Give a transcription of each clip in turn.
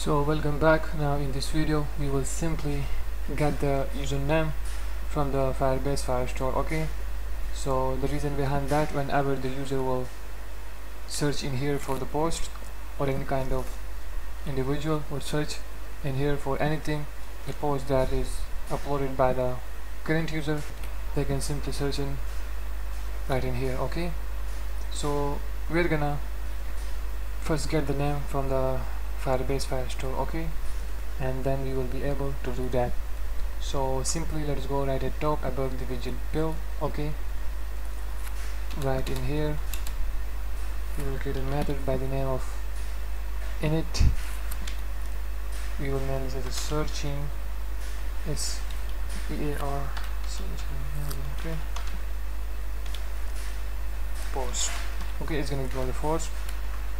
So welcome back. Now in this video we will simply get the username from the Firebase Firestore. Okay, so the reason behind that, whenever the user will search in here for the post or any kind of individual would search in here for anything, the post that is uploaded by the current user, they can simply search in right in here. Okay, so we're gonna first get the name from the Firebase Firestore, okay, and then we will be able to do that. So simply let's go right at top above the widget build, okay, right in here we will create a method by the name of init. We will name this as a searching, SEAR searching, okay, post. Okay, it's going to draw the force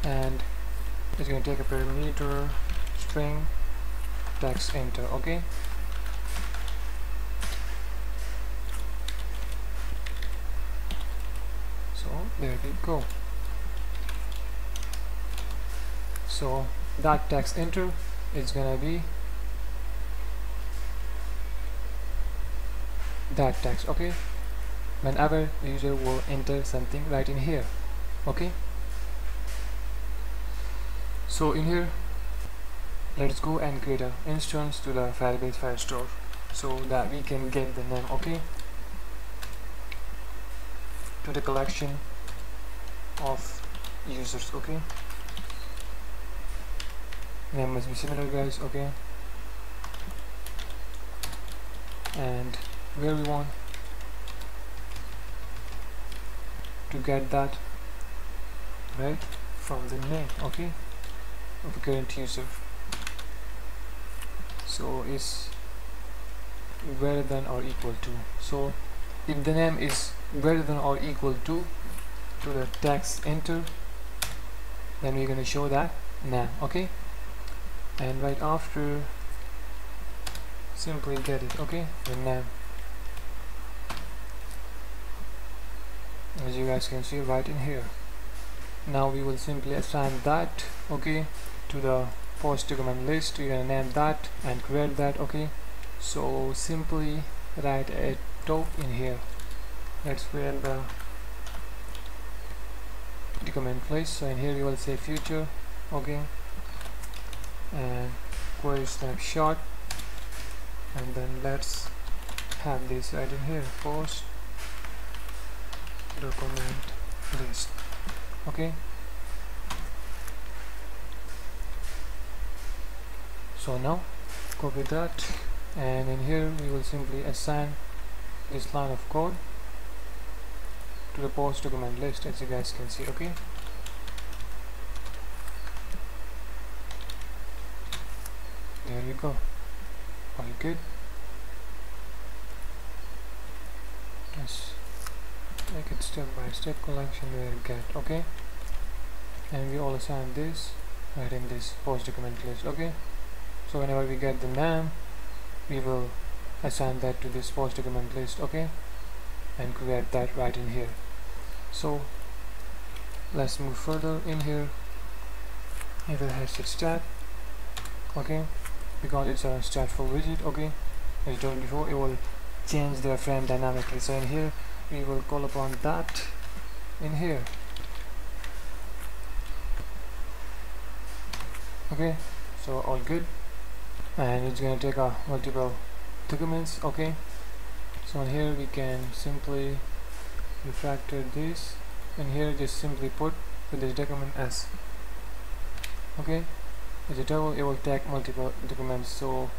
and it's going to take a parameter string text enter. Okay, so there we go. So that text enter is going to be that text, okay, whenever the user will enter something right in here. Okay, so in here let's go and create an instance to the Firebase Firestore so that we can get the name, okay, to the collection of users. Okay, name must be similar, guys. Okay, and where we want to get that, right from the name, okay, of the current user. So is greater than or equal to. So if the name is greater than or equal to the text enter, then we're going to show that name, okay, and right after simply get it, okay, the name. As you guys can see right in here. Now we will simply assign that, okay, to the post document list. We're gonna name that and create that, okay. So simply write a top in here. Let's create the document list. So in here we will say future, okay, and query snapshot, and then let's have this right in here, post document list. Okay, so now copy that, and in here we will simply assign this line of code to the post document list, as you guys can see. Okay, there you go. All good. Yes, make it step by step collection where get, okay, and we all assign this right in this post document list. Okay, so whenever we get the name we will assign that to this post document list, okay, and create that right in here. So let's move further in here. It will has its tab, okay, because it's a stateful widget, okay, as done before. It will change the frame dynamically. So in here we will call upon that in here, okay, so all good, and it's going to take a multiple documents, okay. So in here we can simply refactor this, and here just simply put with this document as, okay, as a table. It will take multiple documents so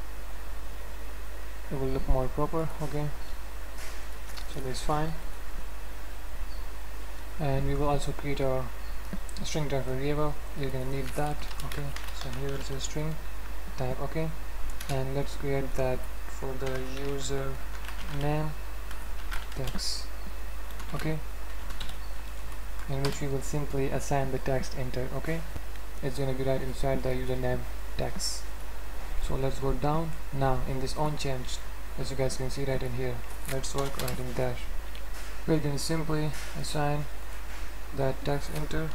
it will look more proper, okay, so that's fine. And we will also create a string type variable. You're gonna need that, okay, so here is a string type, okay, and let's create that for the user name text, okay, in which we will simply assign the text enter, okay. It's gonna be right inside the username text. So let's go down now in this on change. As you guys can see right in here, let's work right in dash. We can simply assign that text enter,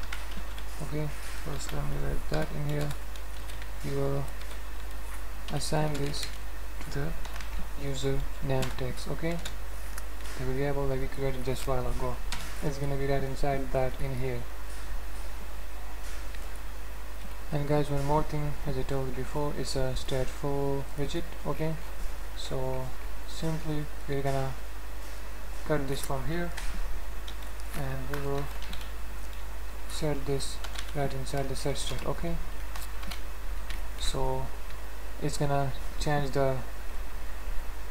okay, first let me write that in here, you are assign this to the user name text. Okay, the variable that we created just a while ago, it's gonna be right inside that in here. And guys, one more thing, as I told you before, it's a stateful widget. Okay, so simply we're gonna cut this from here and we will set this right inside the search state. Okay, so it's gonna change the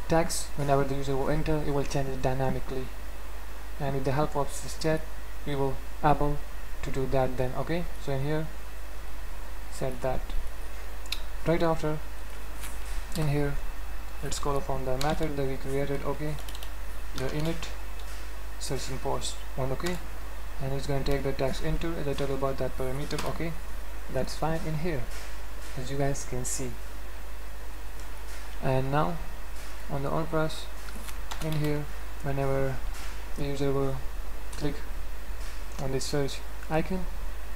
text whenever the user will enter. It will change it dynamically, and with the help of this stat we will able to do that then. Okay, so in here set that. Right after, in here let's call upon the method that we created. Okay, the init search and post one. Okay, and it's going to take the text into a little about that parameter. Okay, that's fine in here, as you guys can see. And now on the on press, in here whenever the user will click on the search icon,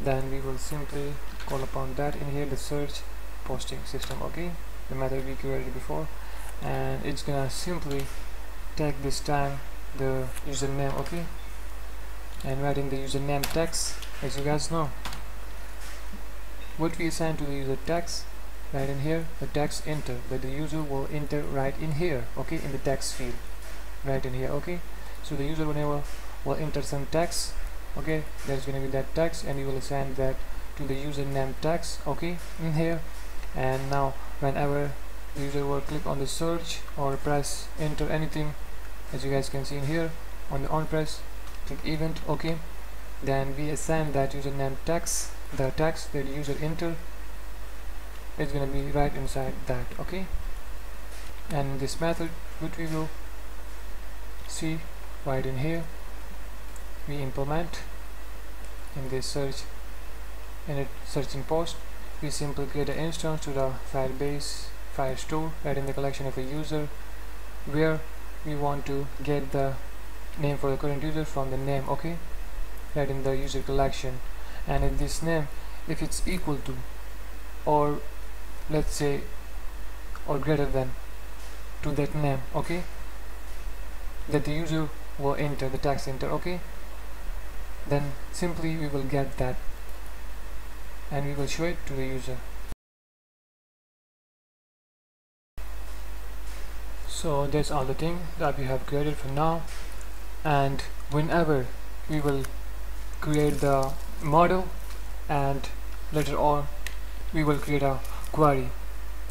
then we will simply call upon that in here, the search posting system. Okay, the method we created before, and it's gonna simply take this time the username. Okay, and writing the username text, as you guys know what we assign to the user text right in here, the text enter, that the user will enter right in here. Okay, in the text field right in here. Okay, so the user whenever will enter some text, okay, there's going to be that text, and you will assign that to the username text. Okay, in here. And now whenever the user will click on the search or press enter anything, as you guys can see in here on the on press, click event. Okay, then we assign that username text, the text that the user enter, it's gonna be right inside that. Okay, and this method which we will see right in here, we implement in this search init search and post. We simply create an instance to the Firebase Firestore right in the collection of a user, where we want to get the name for the current user from the name. Okay, right in the user collection. And if this name, if it's equal to, or let's say, or greater than to that name, okay, that the user will enter, the text enter. Okay, then simply we will get that and we will show it to the user. So that's all the thing that we have created for now. And whenever we will create the model, and later on we will create a query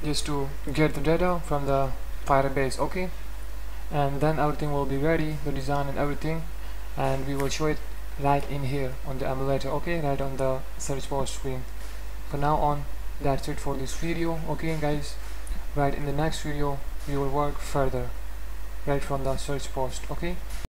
just to get the data from the Firebase. Okay, and then everything will be ready, the design and everything, and we will show it right in here on the emulator. Okay, right on the search bar screen. For now on, that's it for this video. Okay guys, right in the next video we will work further right from the search post. Okay.